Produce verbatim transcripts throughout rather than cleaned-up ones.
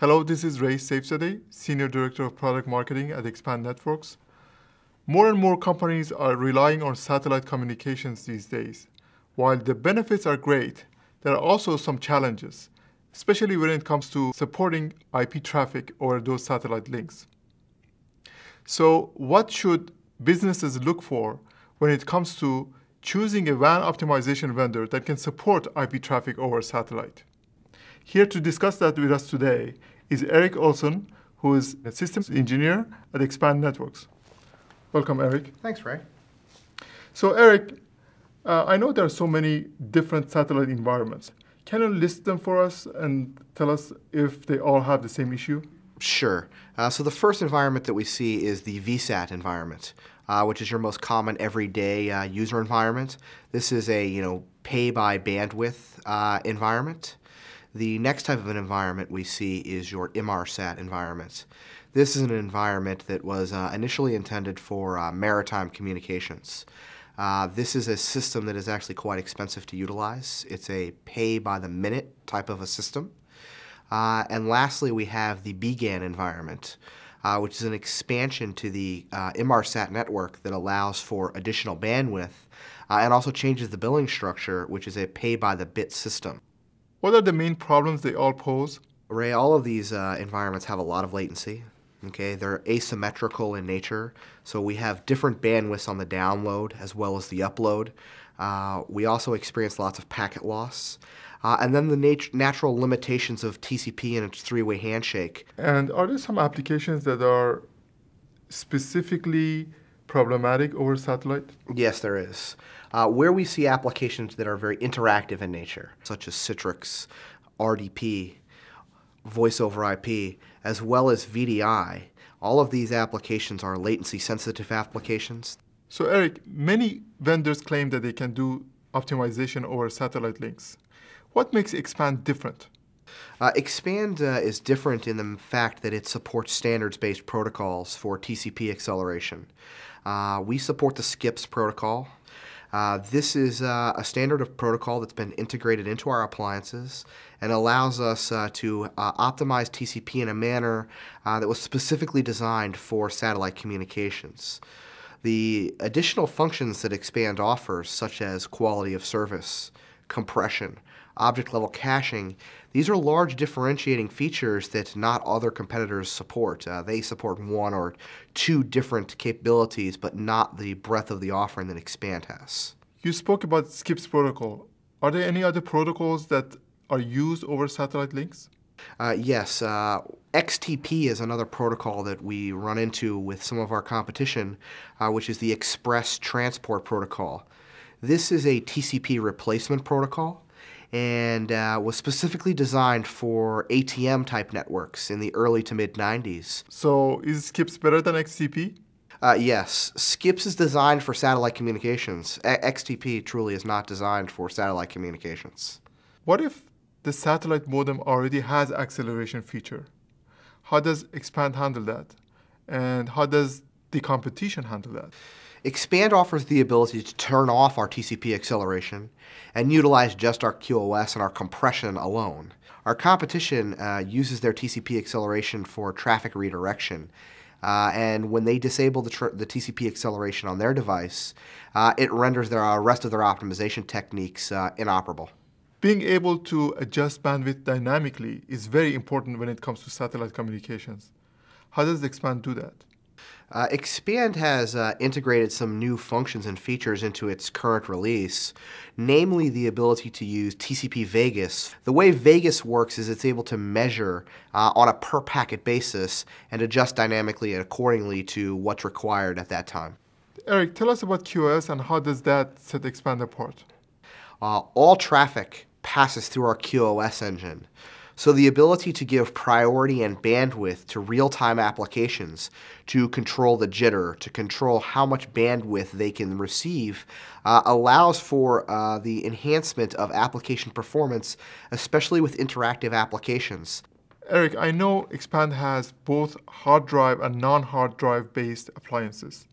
Hello, this is Ray Saifzadeh, Senior Director of Product Marketing at Expand Networks. More and more companies are relying on satellite communications these days. While the benefits are great, there are also some challenges, especially when it comes to supporting I P traffic over those satellite links. So what should businesses look for when it comes to choosing a W A N optimization vendor that can support I P traffic over satellite? Here to discuss that with us today is Eric Olson, who is a systems engineer at Expand Networks. Welcome, Eric. Thanks, Ray. So, Eric, uh, I know there are so many different satellite environments. Can you list them for us and tell us if they all have the same issue? Sure. Uh, so the first environment that we see is the V SAT environment, uh, which is your most common everyday uh, user environment. This is a you know pay by bandwidth uh, environment. The next type of an environment we see is your Inmarsat environment. This is an environment that was uh, initially intended for uh, maritime communications. Uh, this is a system that is actually quite expensive to utilize. It's a pay-by-the-minute type of a system. Uh, and lastly, we have the B GAN environment, uh, which is an expansion to the uh, Inmarsat network that allows for additional bandwidth uh, and also changes the billing structure, which is a pay-by-the-bit system. What are the main problems they all pose? Ray, all of these uh, environments have a lot of latency. Okay, they're asymmetrical in nature, so we have different bandwidths on the download as well as the upload. Uh, we also experience lots of packet loss. Uh, and then the nat natural limitations of T C P and its three-way handshake. And are there some applications that are specifically problematic over satellite? Yes, there is. Uh, where we see applications that are very interactive in nature, such as Citrix, R D P, voice over I P, as well as V D I, all of these applications are latency-sensitive applications. So, Eric, many vendors claim that they can do optimization over satellite links. What makes Expand different? Uh, Expand uh, is different in the fact that it supports standards-based protocols for T C P acceleration. Uh, we support the SKIPs protocol. Uh, this is uh, a standard of protocol that's been integrated into our appliances and allows us uh, to uh, optimize T C P in a manner uh, that was specifically designed for satellite communications. The additional functions that Expand offers, such as quality of service, compression, object-level caching, these are large differentiating features that not other competitors support. Uh, they support one or two different capabilities, but not the breadth of the offering that Expand has. You spoke about SKIPs protocol. Are there any other protocols that are used over satellite links? Uh, yes. Uh, X T P is another protocol that we run into with some of our competition, uh, which is the Express Transport Protocol. This is a T C P replacement protocol and uh, was specifically designed for A T M-type networks in the early to mid nineties. So is SKIPs better than X T P? Uh, yes. SKIPs is designed for satellite communications. A XTP truly is not designed for satellite communications. What if the satellite modem already has acceleration feature? How does Expand handle that? And how does the competition handle that? Expand offers the ability to turn off our T C P acceleration and utilize just our Q O S and our compression alone. Our competition uh, uses their T C P acceleration for traffic redirection. Uh, and when they disable the, tr the T C P acceleration on their device, uh, it renders the uh, rest of their optimization techniques uh, inoperable. Being able to adjust bandwidth dynamically is very important when it comes to satellite communications. How does Expand do that? Uh, Expand has uh, integrated some new functions and features into its current release, namely the ability to use T C P Vegas. The way Vegas works is it's able to measure uh, on a per packet basis and adjust dynamically and accordingly to what's required at that time. Eric, tell us about Q O S and how does that set Expand apart? Uh, all traffic passes through our Q O S engine. So the ability to give priority and bandwidth to real-time applications, to control the jitter, to control how much bandwidth they can receive, uh, allows for uh, the enhancement of application performance, especially with interactive applications. Eric, I know Expand has both hard drive and non-hard drive-based appliances.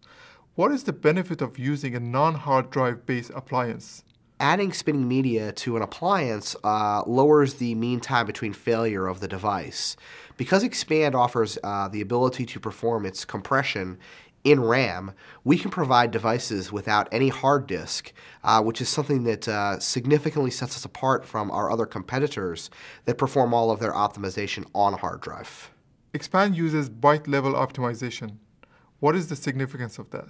What is the benefit of using a non-hard drive-based appliance adding spinning media to an appliance uh, lowers the mean time between failure of the device. Because Expand offers uh, the ability to perform its compression in RAM, we can provide devices without any hard disk, uh, which is something that uh, significantly sets us apart from our other competitors that perform all of their optimization on hard drive. Expand uses byte-level optimization. What is the significance of that?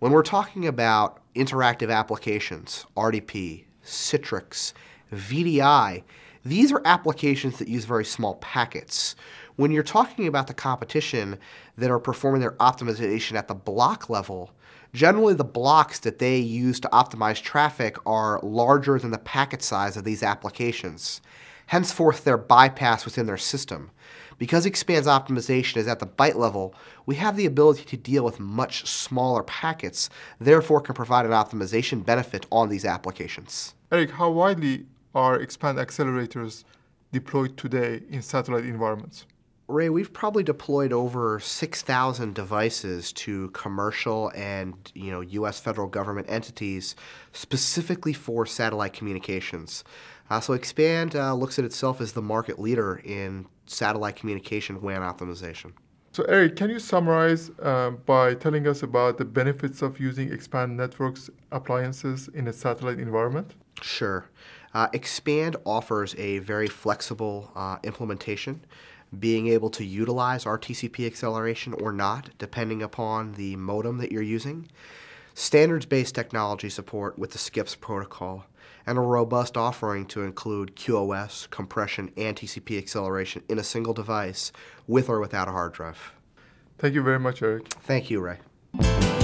When we're talking about interactive applications, R D P, Citrix, V D I, these are applications that use very small packets. When you're talking about the competition that are performing their optimization at the block level, generally the blocks that they use to optimize traffic are larger than the packet size of these applications. Henceforth, they're bypassed within their system. Because Expand's optimization is at the byte level, we have the ability to deal with much smaller packets, therefore can provide an optimization benefit on these applications. Eric, how widely are Expand accelerators deployed today in satellite environments? Ray, we've probably deployed over six thousand devices to commercial and, you know, U S federal government entities specifically for satellite communications. Uh, so Expand uh, looks at itself as the market leader in satellite communication W A N optimization. So Eric, can you summarize uh, by telling us about the benefits of using Expand Networks appliances in a satellite environment? Sure. Uh, Expand offers a very flexible uh, implementation, being able to utilize our T C P acceleration or not, depending upon the modem that you're using, standards-based technology support with the SKIPs protocol, and a robust offering to include Q O S, compression, and T C P acceleration in a single device with or without a hard drive. Thank you very much, Eric. Thank you, Ray.